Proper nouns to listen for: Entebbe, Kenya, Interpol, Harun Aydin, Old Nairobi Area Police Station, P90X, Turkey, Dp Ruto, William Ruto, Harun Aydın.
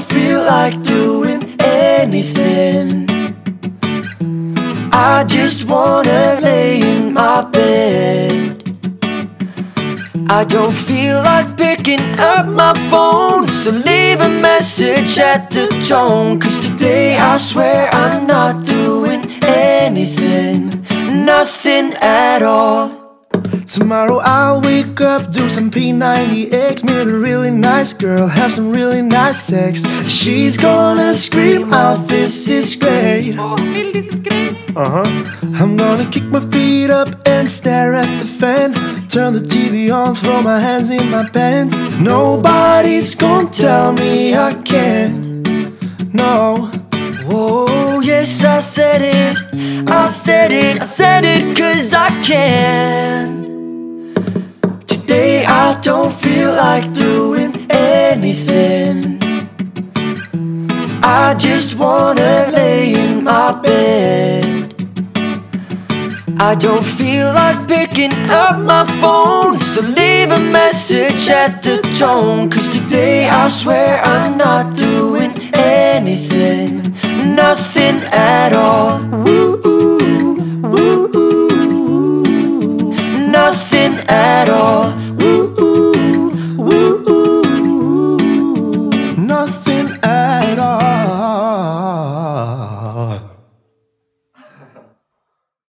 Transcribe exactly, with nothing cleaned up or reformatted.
don't feel like doing anything. I just wanna lay in my bed. I don't feel like picking up my phone, so leave a message at the tone. Cause today I swear I'm not doing anything, nothing at all. Tomorrow I'll wake up, do some P ninety X, meet a really nice girl, have some really nice sex. She's gonna scream out, this is great. Oh, I feel this is great. Uh-huh. I'm gonna kick my feet up and stare at the fan. Turn the T V on, throw my hands in my pants. Nobody's gonna tell me I can't. No. Oh, yes, I said it, I said it, I said it, cause I can. Today I don't feel like doing anything. I just wanna lay in my bed. I don't feel like picking up my phone, so leave a message at the tone. Cause today I swear I'm not doing anything, nothing at all. Woo-hoo.